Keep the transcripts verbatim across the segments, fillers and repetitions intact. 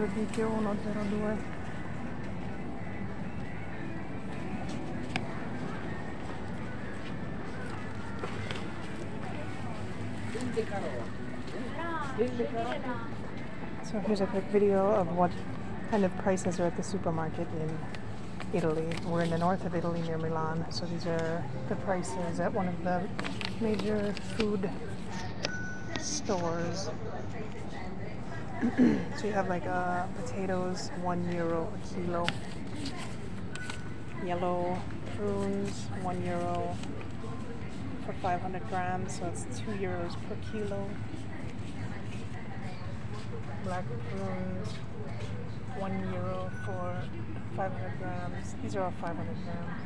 cinque B T uno zero due. So here's a quick video of what kind of prices are at the supermarket in Italy. We're in the north of Italy near Milan, so these are the prices at one of the major food stores. So you have like uh, potatoes, one euro a kilo. Yellow prunes, one euro for five hundred grams, so it's two euros per kilo. Black prunes, one euro for five hundred grams. These are all five hundred grams.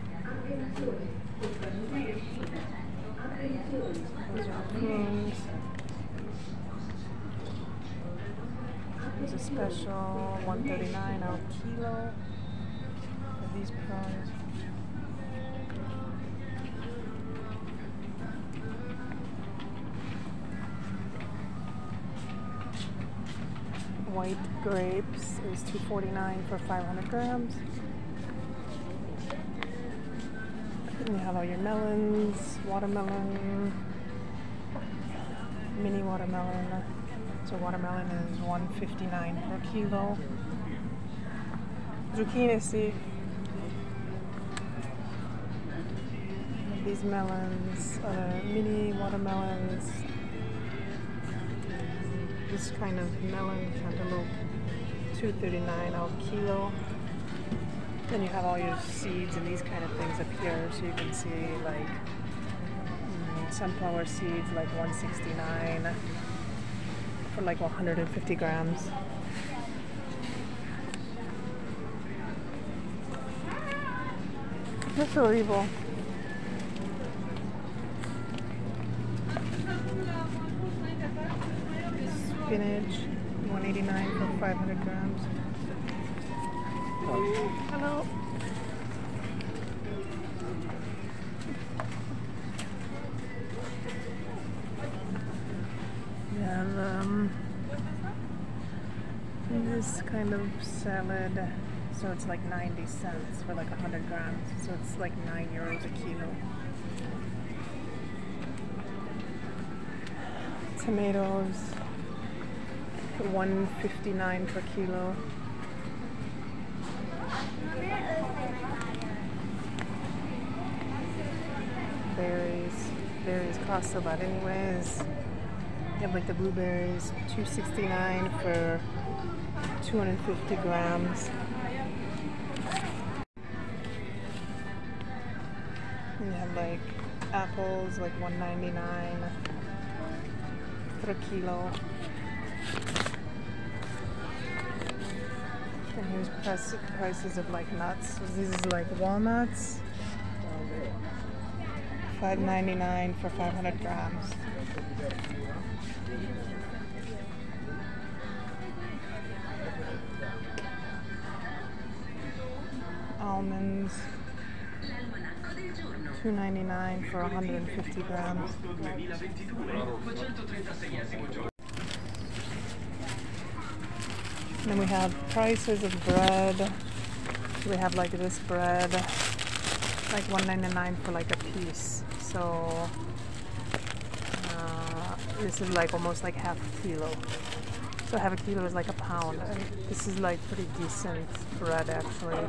These are prunes. There's a special one thirty-nine al kilo for these prawns. White grapes is two forty-nine for five hundred grams. And you have all your melons, watermelon, mini watermelon. So watermelon is one fifty-nine per kilo. Zucchini, see. These melons, uh, mini watermelons. This kind of melon cantaloupe, two thirty-nine al kilo. Then you have all your seeds and these kind of things up here, so you can see like mm, sunflower seeds, like one sixty-nine. For like one hundred fifty grams. That's horrible. Spinach, one eighty-nine for five hundred grams. Oh. Hello. And um, this kind of salad, so it's like ninety cents for like one hundred grams, so it's like nine euros a kilo. Tomatoes, one fifty-nine per kilo. Berries, berries cost a lot anyways. You have like the blueberries, two sixty-nine for two hundred fifty grams. And you have like apples, like one ninety-nine per kilo. And here's price, prices of like nuts. So this is like walnuts, five ninety-nine for five hundred grams. Almonds, two ninety-nine for one hundred fifty grams. And then we have prices of bread. We have like this bread, like one ninety-nine for like a piece. So uh, this is like almost like half a kilo. So half a kilo is like a pound. And this is like pretty decent bread actually.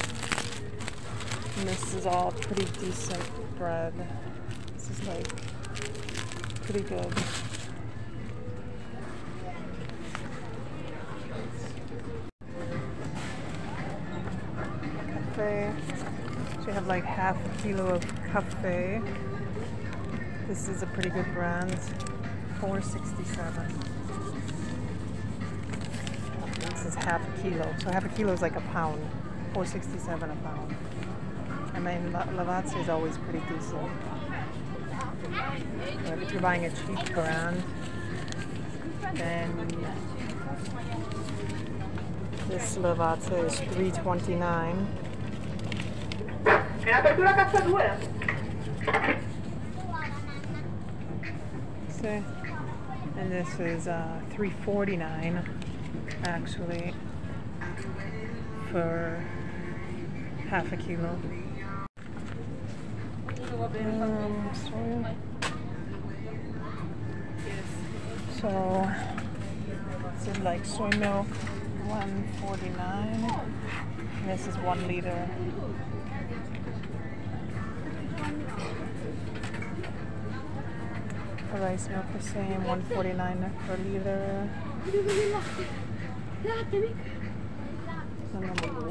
And this is all pretty decent bread. This is like pretty good. Cafe. So you have like half a kilo of cafe. This is a pretty good brand. four sixty-seven. this is half a kilo. So half a kilo is like a pound, four sixty-seven a pound. And then Lavazza is always pretty decent. But if you're buying a cheap brand, then this Lavazza is three twenty-nine. See? And this is uh, three forty-nine actually for half a kilo. Um, soya. So this is like soy milk, one forty-nine. And this is one liter. The rice milk the same, one forty-nine per liter.